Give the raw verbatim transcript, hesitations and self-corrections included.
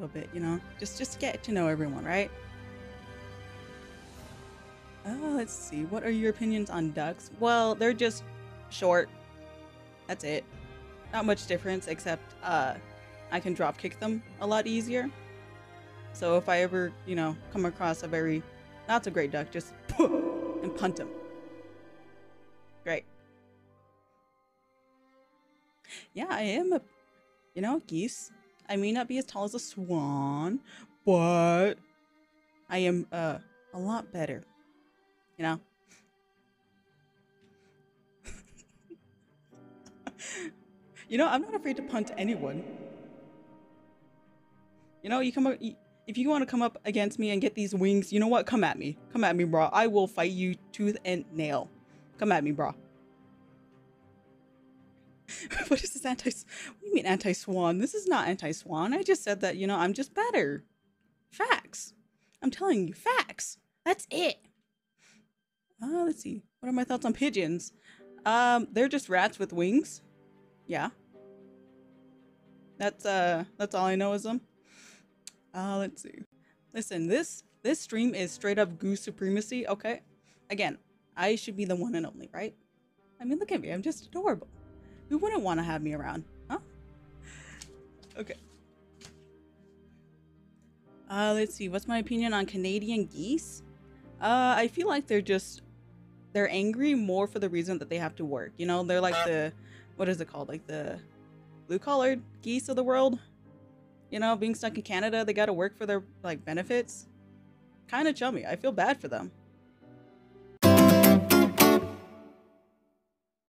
little bit, you know, just just get to know everyone, right? Oh, let's see. What are your opinions on ducks? Well, they're just short. That's it. Not much difference, except uh, I can drop kick them a lot easier. So if I ever, you know, come across a very not so great duck, just and punt him. Great. Yeah, I am a, you know, geese. I may not be as tall as a swan, but I am uh, a lot better, you know? You know, I'm not afraid to punt anyone. You know, you come up, if you want to come up against me and get these wings, you know what? Come at me. Come at me, bro. I will fight you tooth and nail. Come at me, bro. What is this anti? What do you mean anti-swan? This is not anti-swan. I just said that, you know, I'm just better. Facts. I'm telling you, facts. That's it. Uh, let's see. What are my thoughts on pigeons? Um, they're just rats with wings. Yeah. That's uh, that's all I know is them. Uh, let's see. Listen, this this stream is straight up goose supremacy. Okay. Again, I should be the one and only, right? I mean, look at me. I'm just adorable. Who wouldn't want to have me around, huh? Okay. Uh, let's see. What's my opinion on Canadian geese? Uh, I feel like they're just, they're angry more for the reason that they have to work. You know, they're like the, what is it called? Like the blue-collared geese of the world. You know, being stuck in Canada, they got to work for their, like, benefits. Kind of chummy. I feel bad for them.